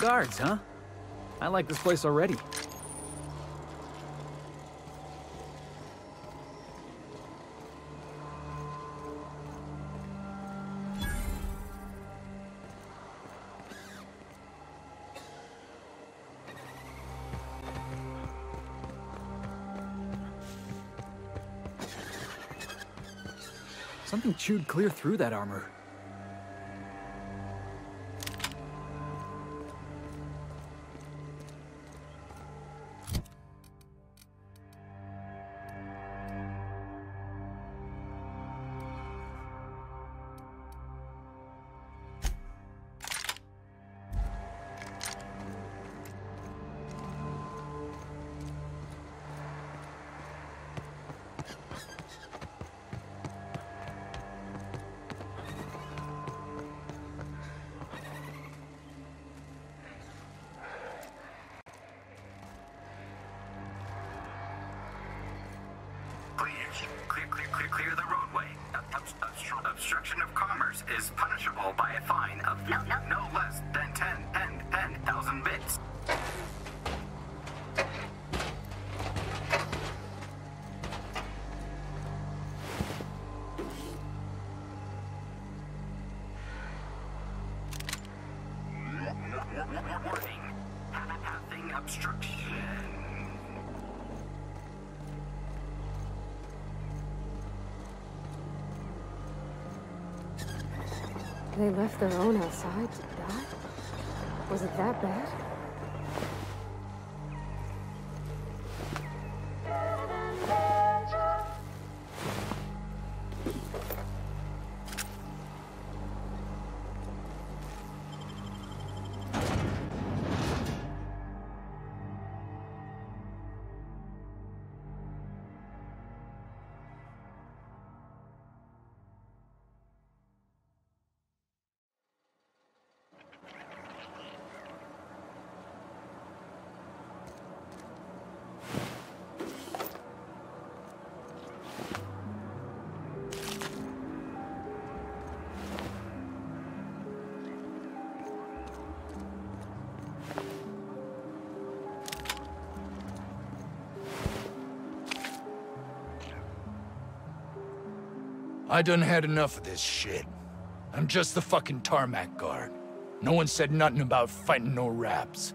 guards, huh? I like this place already. Something chewed clear through that armor. Clear the roadway. Obstruction of commerce is punishable by a fine of no less than 10,000 bits. Warning. Passing obstruction. They left their own outside to die? Was it that bad? I done had enough of this shit. I'm just the fucking tarmac guard. No one said nothing about fighting no raps.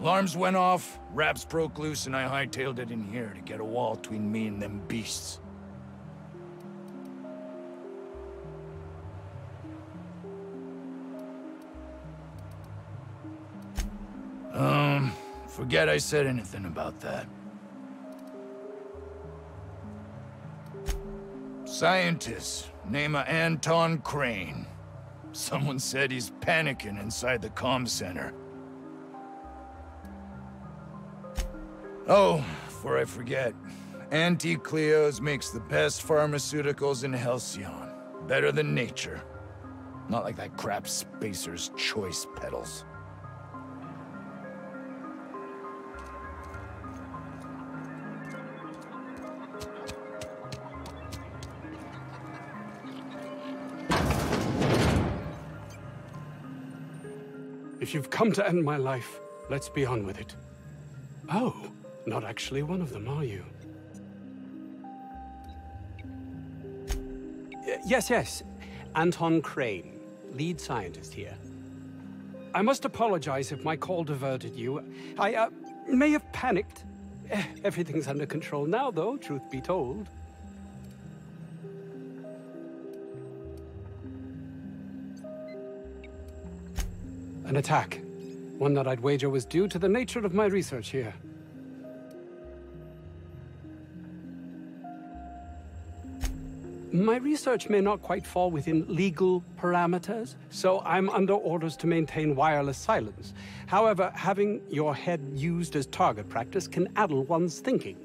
Alarms went off, raps broke loose, and I hightailed it in here to get a wall between me and them beasts. Forget I said anything about that. Scientist, name of Anton Crane. Someone said he's panicking inside the comm center. Oh, before I forget, Auntie Cleo's makes the best pharmaceuticals in Halcyon. Better than nature. Not like that crap Spacer's Choice peddles. If you've come to end my life, let's be on with it. Oh, not actually one of them, are you? Yes. Anton Crane, lead scientist here. I must apologize if my call diverted you. I may have panicked. Everything's under control now, though, truth be told. An attack. One that I'd wager was due to the nature of my research here. My research may not quite fall within legal parameters, so I'm under orders to maintain wireless silence. However, having your head used as target practice can addle one's thinking.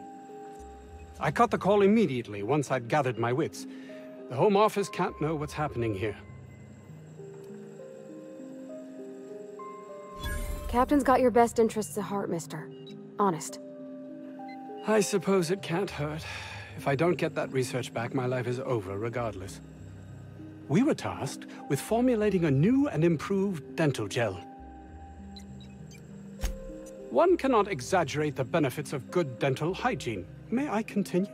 I cut the call immediately once I'd gathered my wits. The Home Office can't know what's happening here. Captain's got your best interests at heart, mister. Honest. I suppose it can't hurt. If I don't get that research back, my life is over regardless. We were tasked with formulating a new and improved dental gel. One cannot exaggerate the benefits of good dental hygiene. May I continue?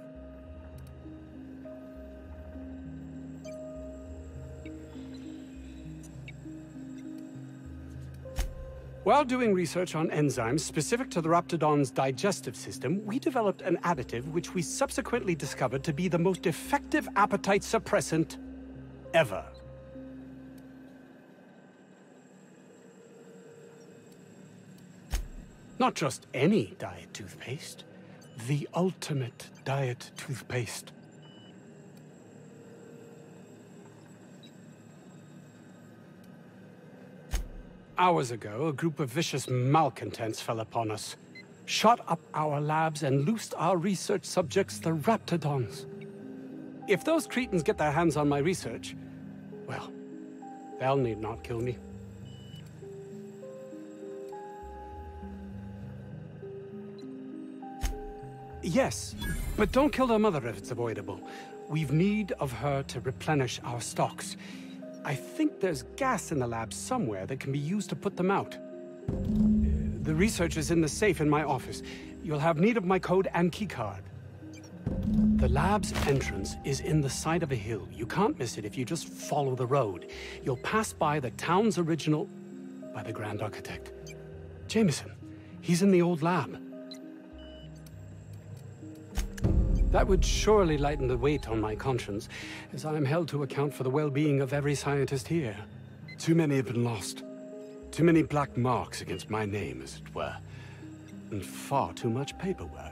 While doing research on enzymes specific to the raptidons' digestive system, we developed an additive which we subsequently discovered to be the most effective appetite suppressant ever. Not just any diet toothpaste, the ultimate diet toothpaste. Hours ago, a group of vicious malcontents fell upon us, shot up our labs, and loosed our research subjects, the raptidons. If those cretins get their hands on my research, well, they'll need not kill me. Yes, but don't kill their mother if it's avoidable. We've need of her to replenish our stocks. I think there's gas in the lab somewhere that can be used to put them out. The research is in the safe in my office. You'll have need of my code and keycard. The lab's entrance is in the side of a hill. You can't miss it if you just follow the road. You'll pass by the town's original by the Grand Architect. Jameson, he's in the old lab. That would surely lighten the weight on my conscience, as I am held to account for the well-being of every scientist here. Too many have been lost. Too many black marks against my name, as it were. And far too much paperwork.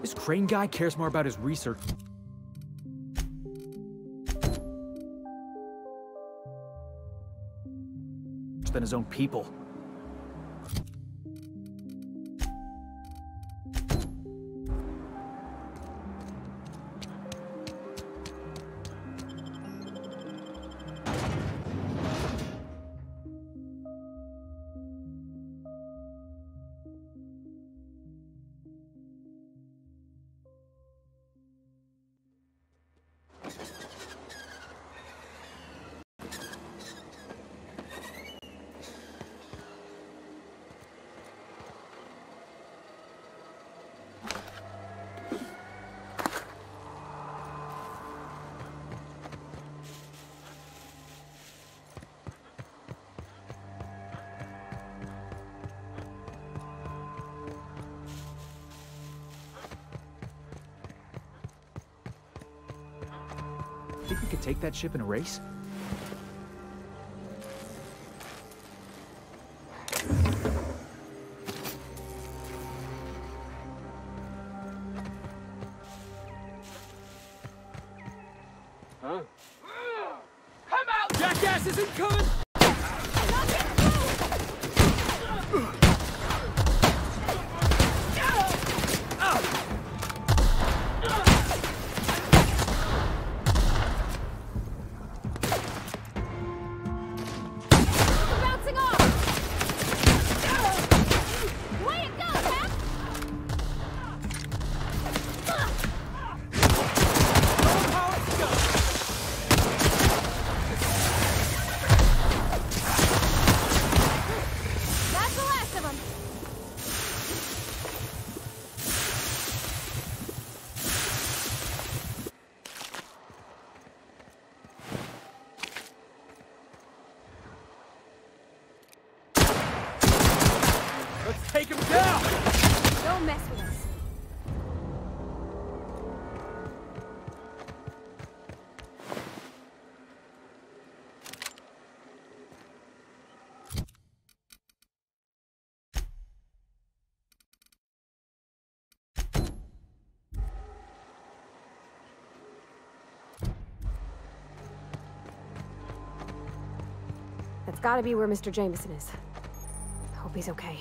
This Crane guy cares more about his research. Than his own people. Think we could take that ship in a race? Huh? Come out! Jackass isn't coming! take him down! Don't mess with us. That's gotta be where Mr. Jameson is. Hope he's okay.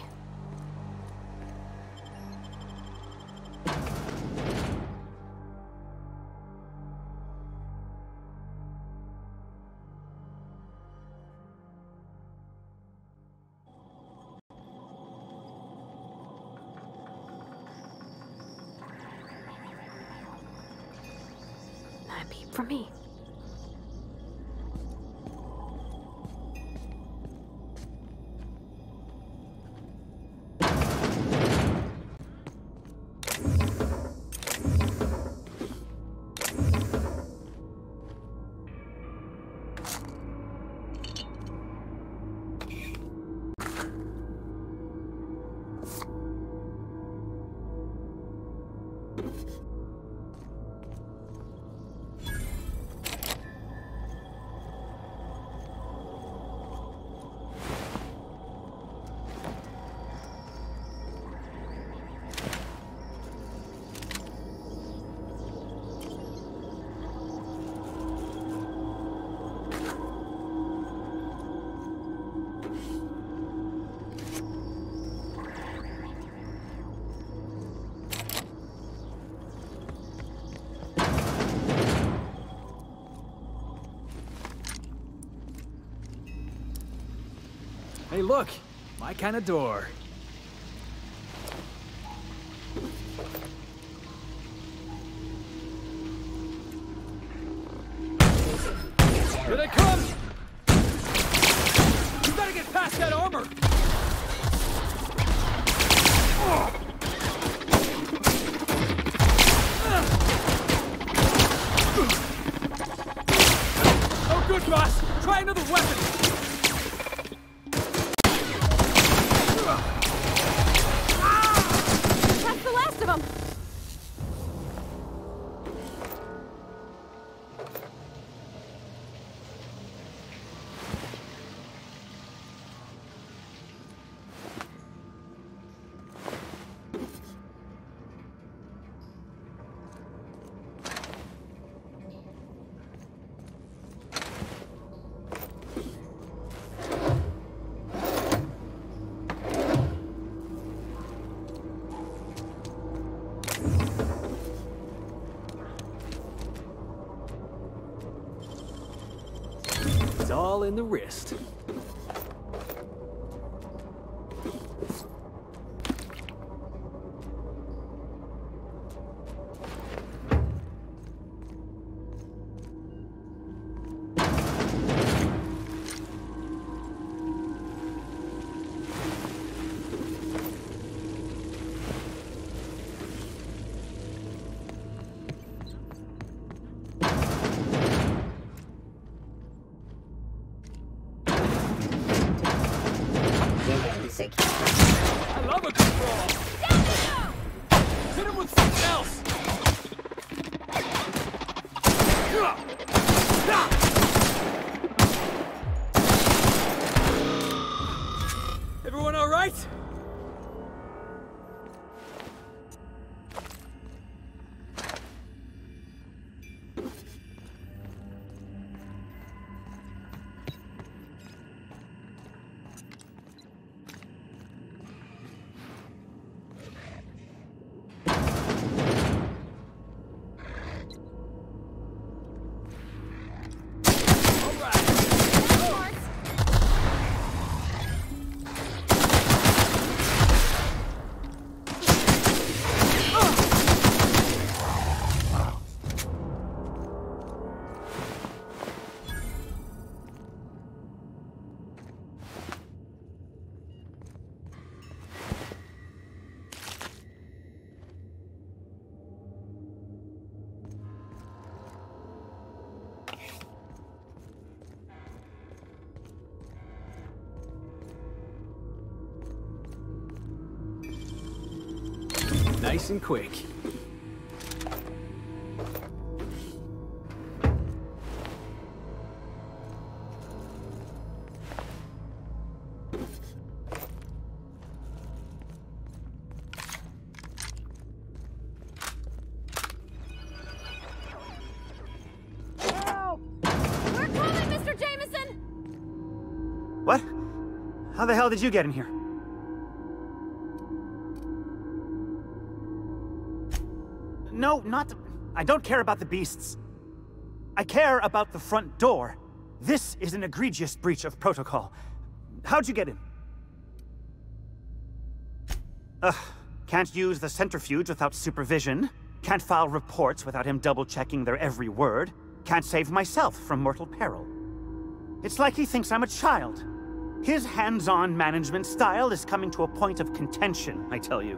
Not a peep from me. Hey, look! My kind of door. Here they come! You better get past that armor! Oh, good, boss! Try another weapon! All in the wrist. I love a good brawl! Hit him with something else! Everyone all right? nice and quick. How the hell did you get in here? No, not... I don't care about the beasts. I care about the front door. This is an egregious breach of protocol. How'd you get in? Ugh. Can't use the centrifuge without supervision. Can't file reports without him double-checking their every word. Can't save myself from mortal peril. It's like he thinks I'm a child. His hands-on management style is coming to a point of contention, I tell you.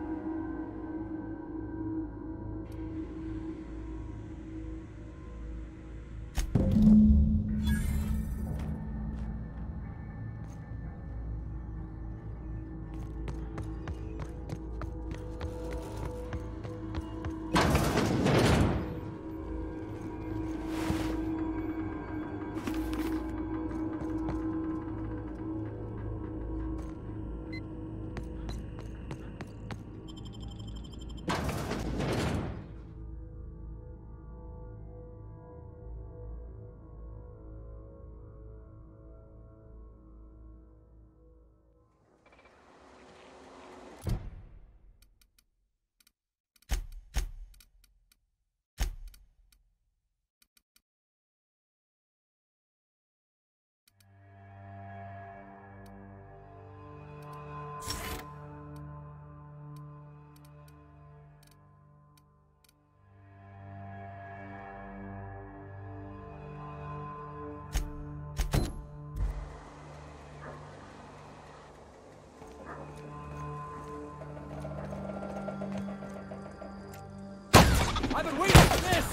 I've been waiting for this!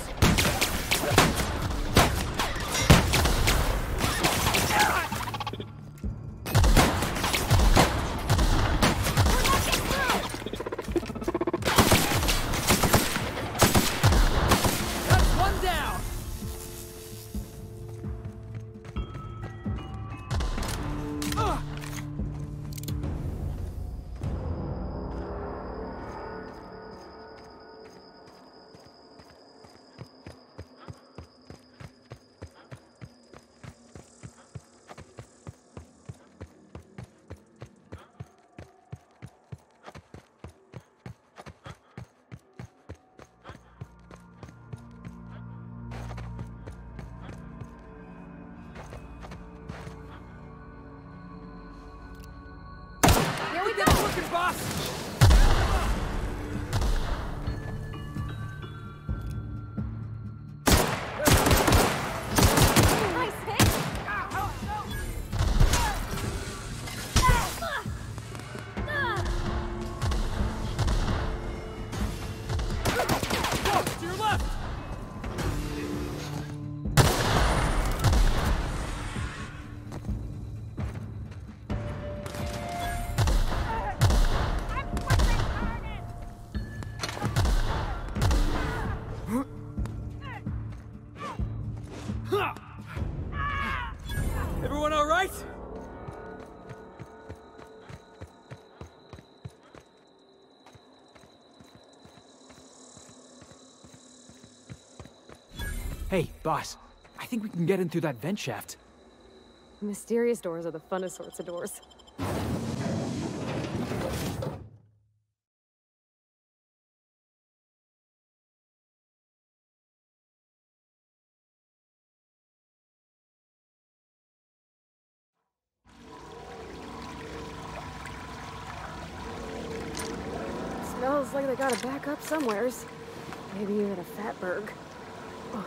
Hey, boss, I think we can get in through that vent shaft. Mysterious doors are the funnest sorts of doors. Smells like they gotta back up somewheres. Maybe even a fatberg. Oh.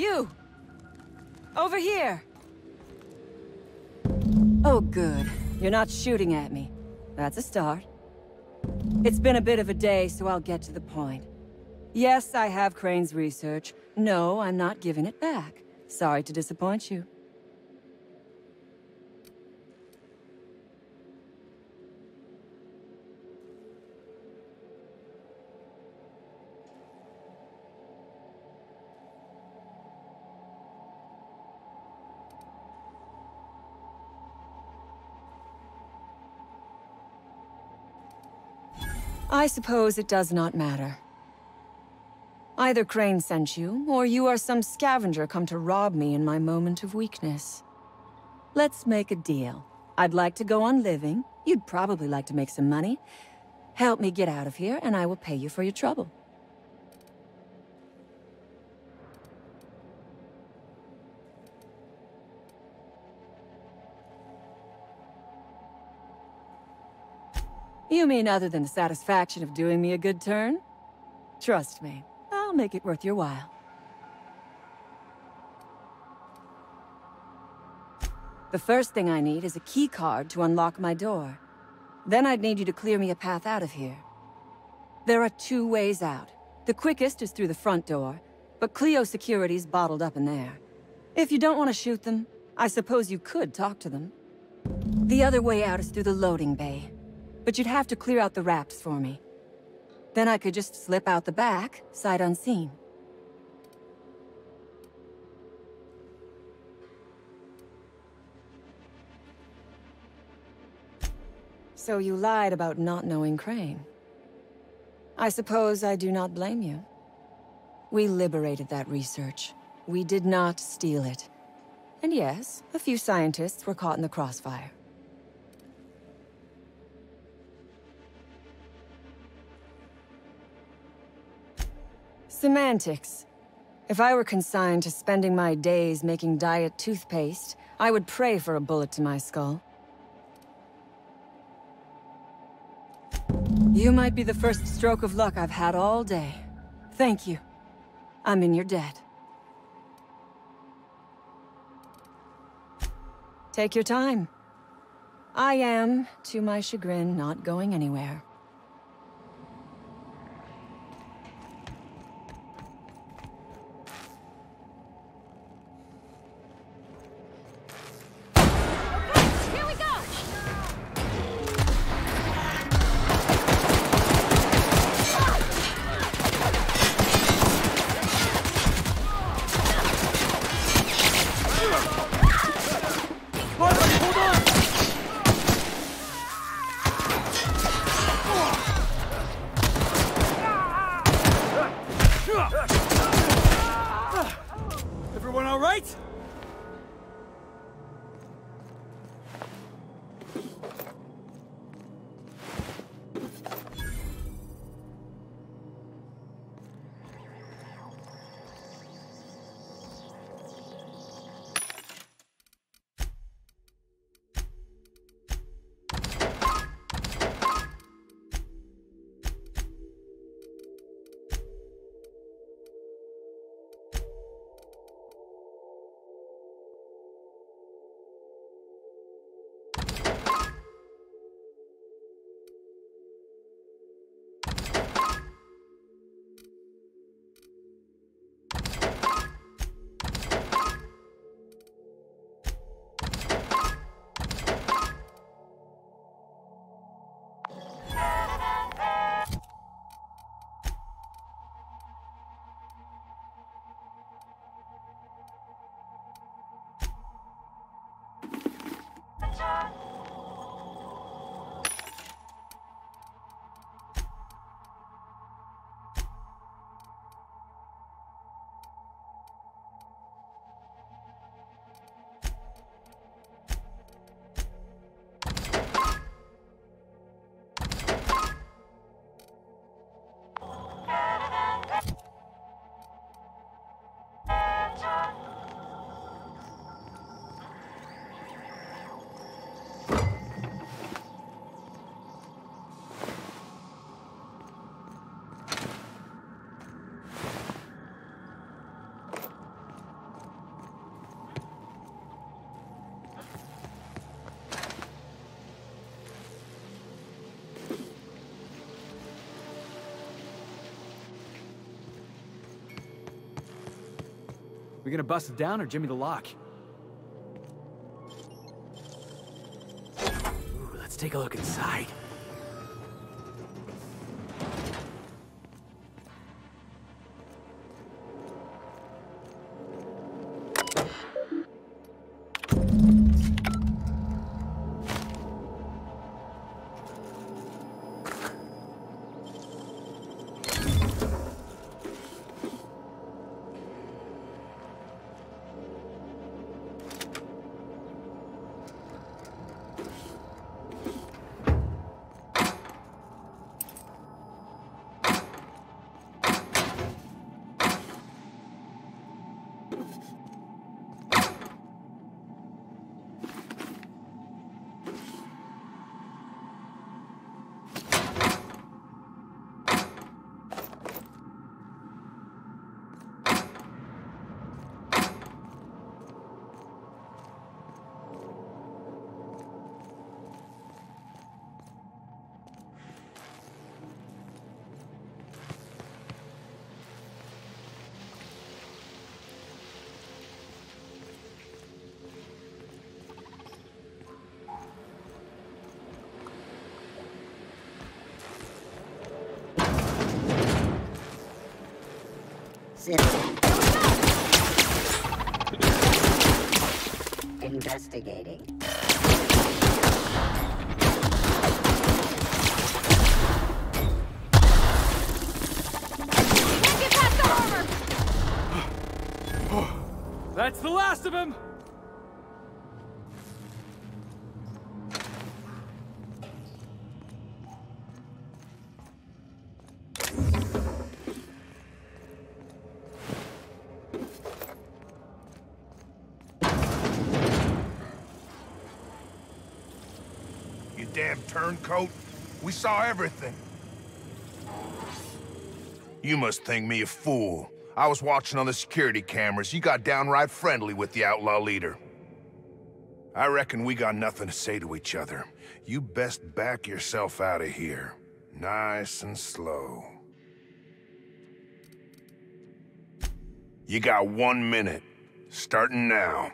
You! Over here! Oh, good. You're not shooting at me. That's a start. It's been a bit of a day, so I'll get to the point. Yes, I have Crane's research. No, I'm not giving it back. Sorry to disappoint you. I suppose it does not matter. Either Crane sent you, or you are some scavenger come to rob me in my moment of weakness. Let's make a deal. I'd like to go on living. You'd probably like to make some money. Help me get out of here, and I will pay you for your trouble. You mean other than the satisfaction of doing me a good turn? Trust me. I'll make it worth your while. The first thing I need is a key card to unlock my door. Then I'd need you to clear me a path out of here. There are two ways out. The quickest is through the front door, but Cleo Security's bottled up in there. If you don't want to shoot them, I suppose you could talk to them. The other way out is through the loading bay, but you'd have to clear out the wraps for me. Then I could just slip out the back, sight unseen. So you lied about not knowing Crane. I suppose I do not blame you. We liberated that research. We did not steal it. And yes, a few scientists were caught in the crossfire. Semantics. If I were consigned to spending my days making diet toothpaste, I would pray for a bullet to my skull. You might be the first stroke of luck I've had all day. Thank you. I'm in your debt. Take your time. I am, to my chagrin, not going anywhere. We gonna bust it down or jimmy the lock? Ooh, let's take a look inside. Investigating. Can't get past the armor! That's the last of him! Turncoat, we saw everything. You must think me a fool. I was watching on the security cameras. You got downright friendly with the outlaw leader. I reckon we got nothing to say to each other. You best back yourself out of here. Nice and slow. You got 1 minute, starting now.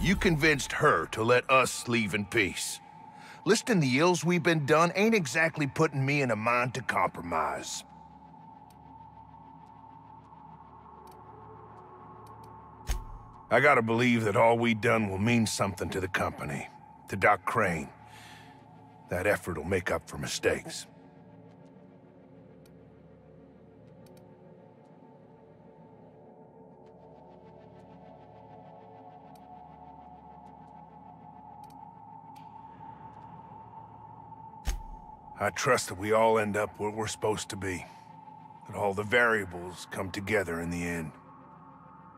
You convinced her to let us leave in peace. Listing the ills we've been done ain't exactly putting me in a mind to compromise. I gotta believe that all we done will mean something to the company, to Doc Crane. That effort will make up for mistakes. I trust that we all end up where we're supposed to be. That all the variables come together in the end.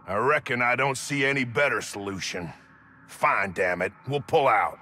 I reckon I don't see any better solution. Fine, damn it. We'll pull out.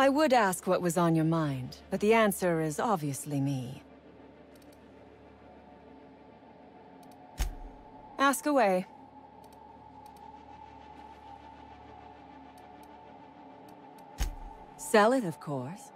I would ask what was on your mind, but the answer is obviously me. Ask away. Sell it, of course.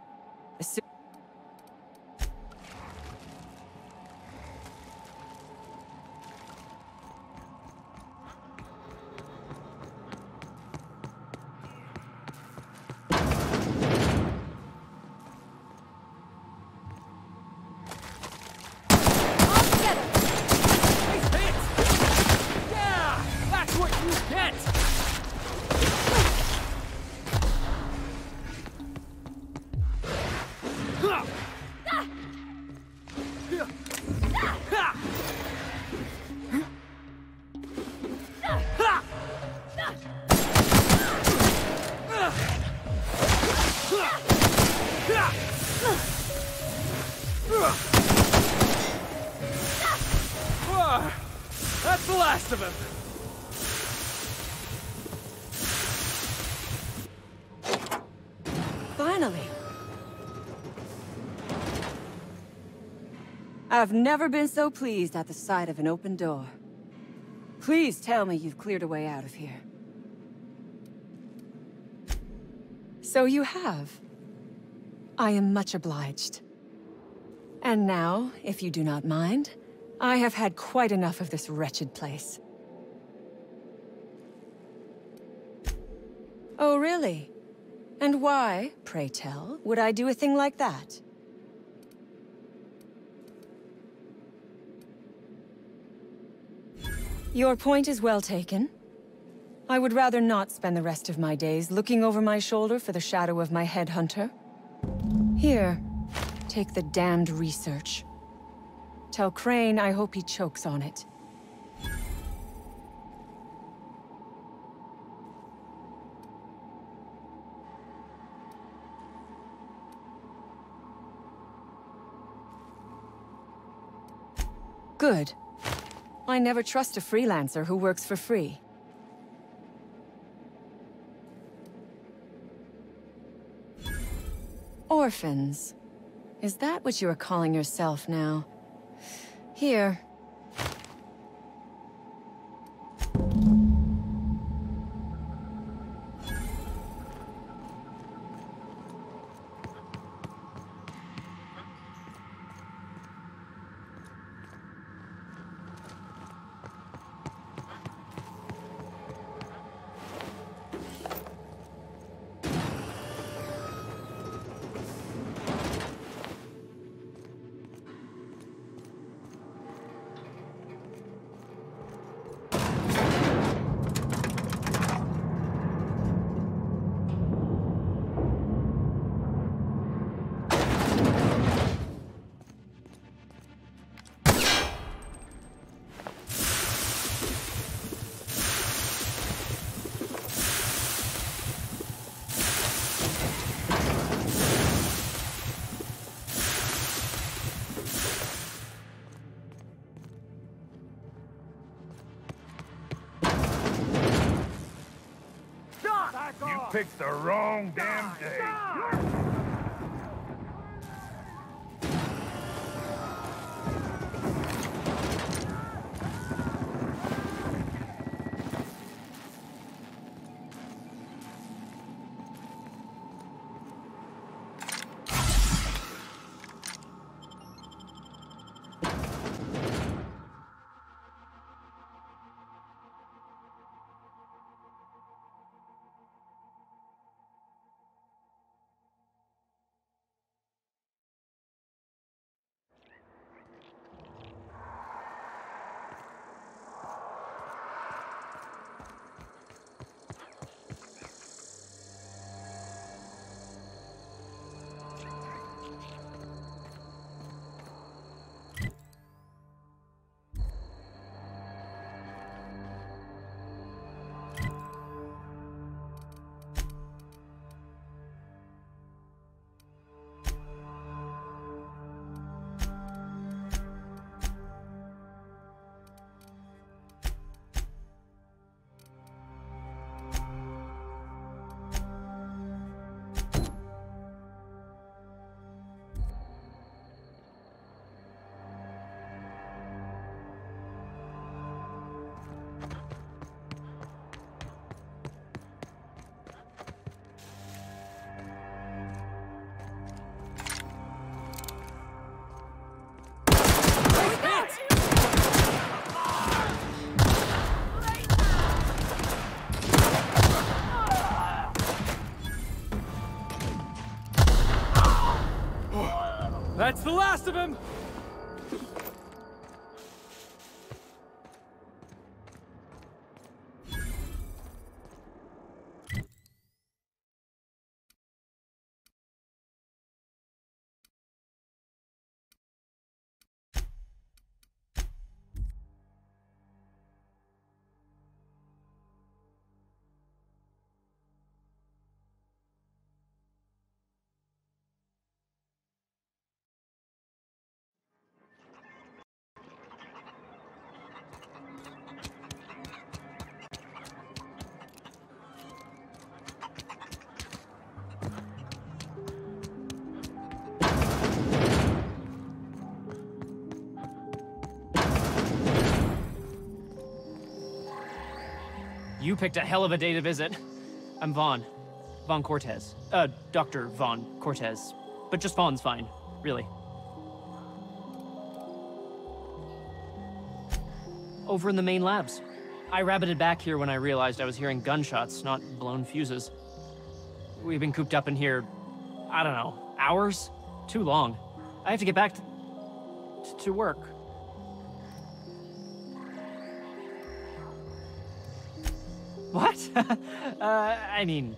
That's the last of him. Finally. I've never been so pleased at the sight of an open door. Please tell me you've cleared a way out of here. So you have. I am much obliged. And now, if you do not mind, I have had quite enough of this wretched place. Oh, really? And why, pray tell, would I do a thing like that? Your point is well taken. I would rather not spend the rest of my days looking over my shoulder for the shadow of my headhunter. Here, take the damned research. Tell Crane I hope he chokes on it. Good. I never trust a freelancer who works for free. Orphans. Is that what you are calling yourself now? Here. Picked the wrong damn day. That's the last of him! You picked a hell of a day to visit. I'm Vaughn. Vaughn Cortez. Dr. Vaughn Cortez. But just Vaughn's fine, really. Over in the main labs. I rabbited back here when I realized I was hearing gunshots, not blown fuses. We've been cooped up in here, I don't know, hours? Too long. I have to get back to work. What? I mean,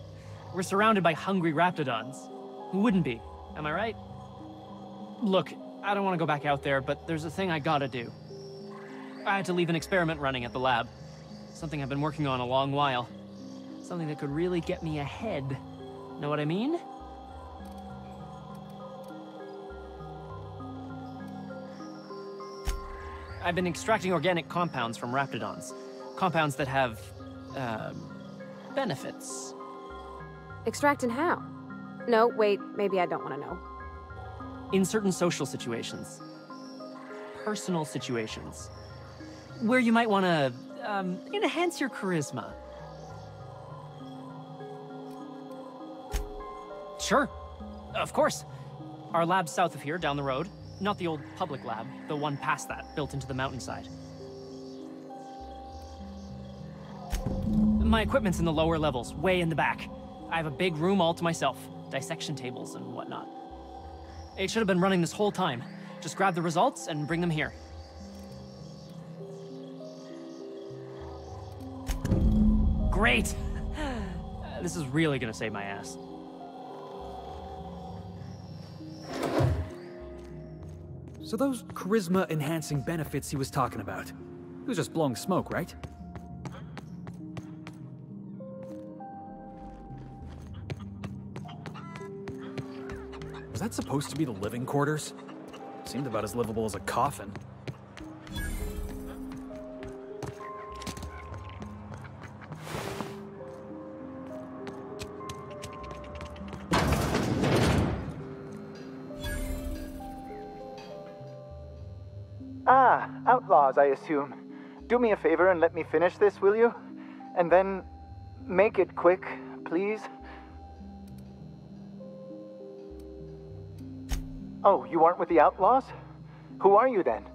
we're surrounded by hungry raptidons. Who wouldn't be? Am I right? Look, I don't want to go back out there, but there's a thing I gotta do. I had to leave an experiment running at the lab. Something I've been working on a long while. Something that could really get me ahead. Know what I mean? I've been extracting organic compounds from raptidons. Compounds that have, benefits. Extracting how? No, wait, maybe I don't want to know. In certain social situations. Personal situations. Where you might want to, enhance your charisma. Sure. Of course. Our lab's south of here, down the road. Not the old public lab, the one past that, built into the mountainside. My equipment's in the lower levels, way in the back. I have a big room all to myself. Dissection tables and whatnot. It should have been running this whole time. Just grab the results and bring them here. Great! This is really gonna save my ass. So those charisma-enhancing benefits he was talking about, he was just blowing smoke, right? Was that supposed to be the living quarters? Seemed about as livable as a coffin. Outlaws, I assume. Do me a favor and let me finish this, will you? And then make it quick, please. Oh, you aren't with the outlaws? Who are you then?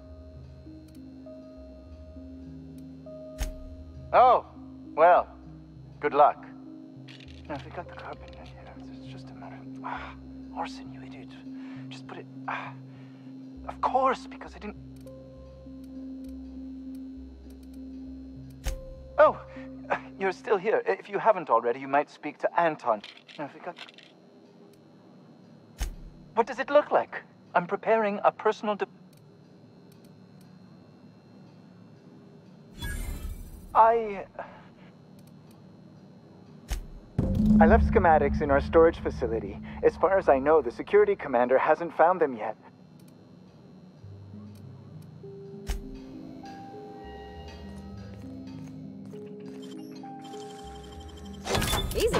Oh, well, good luck. Now, if we got the carbon in here, it's just a matter of... Orson, you idiot. Just put it... of course, because I didn't... Oh, you're still here. If you haven't already, you might speak to Anton. I forgot. What does it look like? I'm preparing a personal I left schematics in our storage facility. As far as I know, the security commander hasn't found them yet. Easy.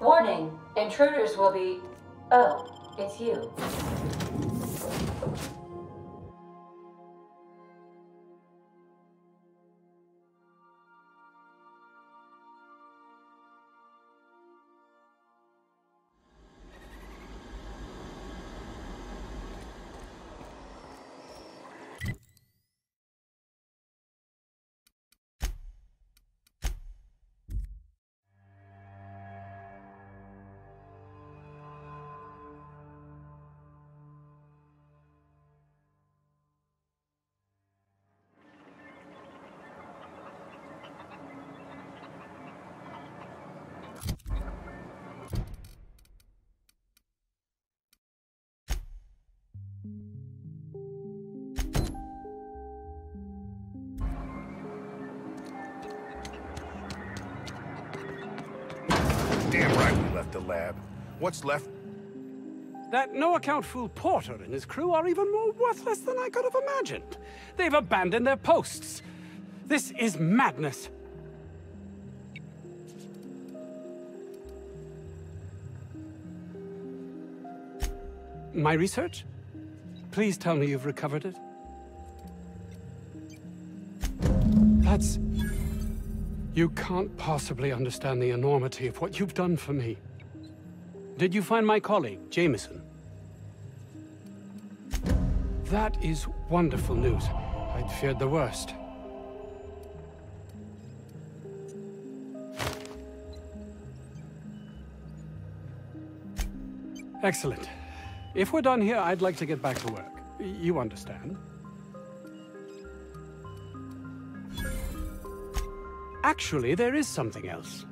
Warning, intruders will be... Oh, it's you. destroyed the lab. What's left? That no-account fool Porter and his crew are even more worthless than I could have imagined. They've abandoned their posts. This is madness. My research? Please tell me you've recovered it. That's... You can't possibly understand the enormity of what you've done for me. Did you find my colleague, Jameson? That is wonderful news. I'd feared the worst. Excellent. If we're done here, I'd like to get back to work. You understand? Actually, there is something else.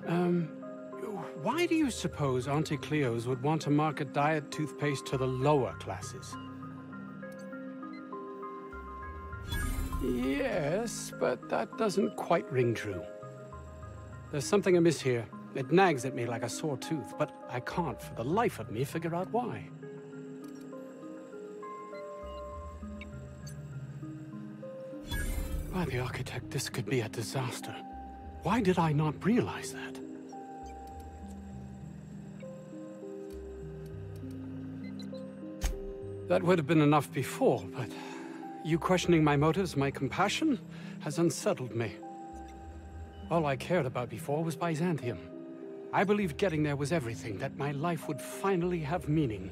Why do you suppose Auntie Cleo's would want to market diet toothpaste to the lower classes? Yes, but that doesn't quite ring true. There's something amiss here. It nags at me like a sore tooth, but I can't for the life of me figure out why. By the architect, this could be a disaster. Why did I not realize that? That would have been enough before, but you questioning my motives, my compassion, has unsettled me. All I cared about before was Byzantium. I believed getting there was everything, that my life would finally have meaning.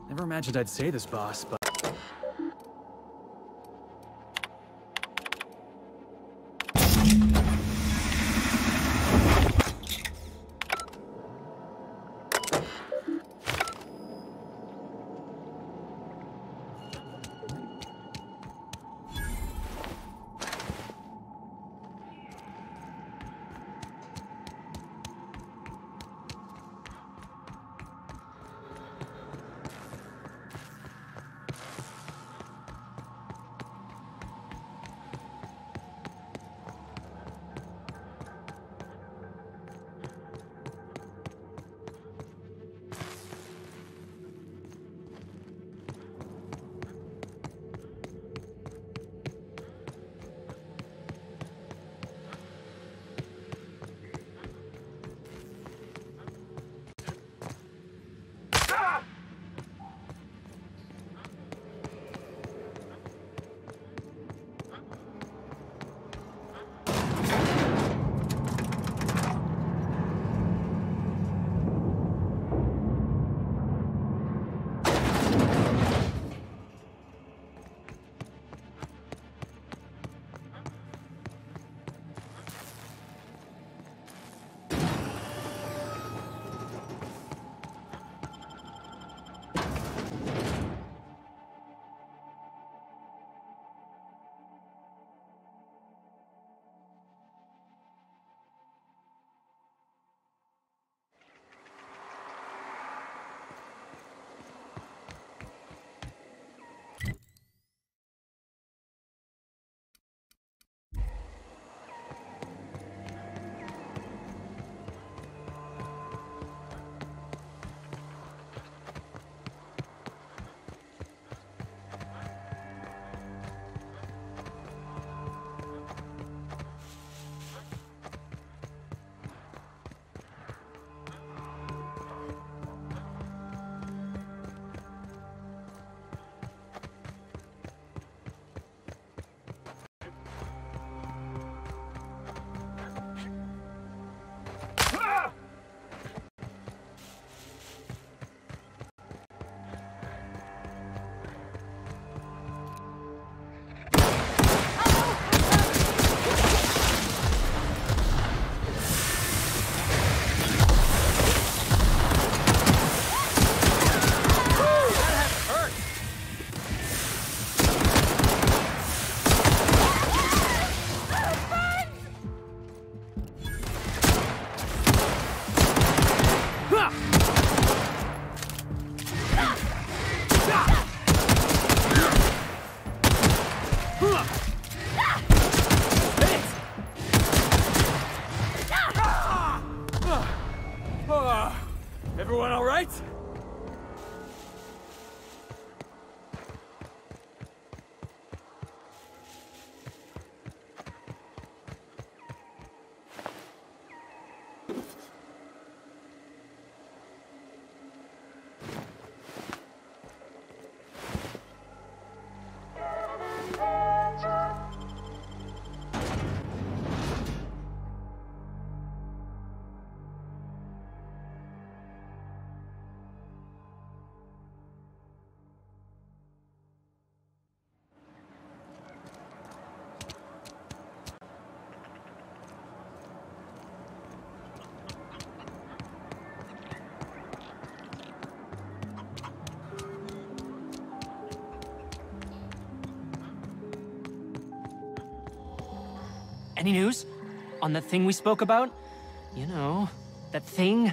I never imagined I'd say this, boss, but... Any news? On the thing we spoke about? You know, that thing?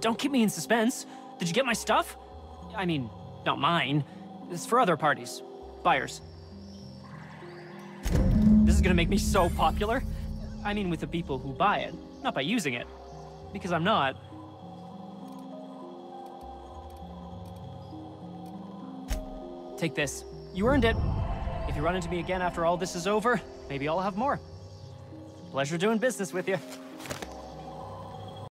Don't keep me in suspense. Did you get my stuff? I mean, not mine. It's for other parties. Buyers. This is gonna make me so popular. I mean with the people who buy it, not by using it. Because I'm not. Take this. You earned it. If you run into me again after all this is over, maybe I'll have more. Pleasure doing business with you.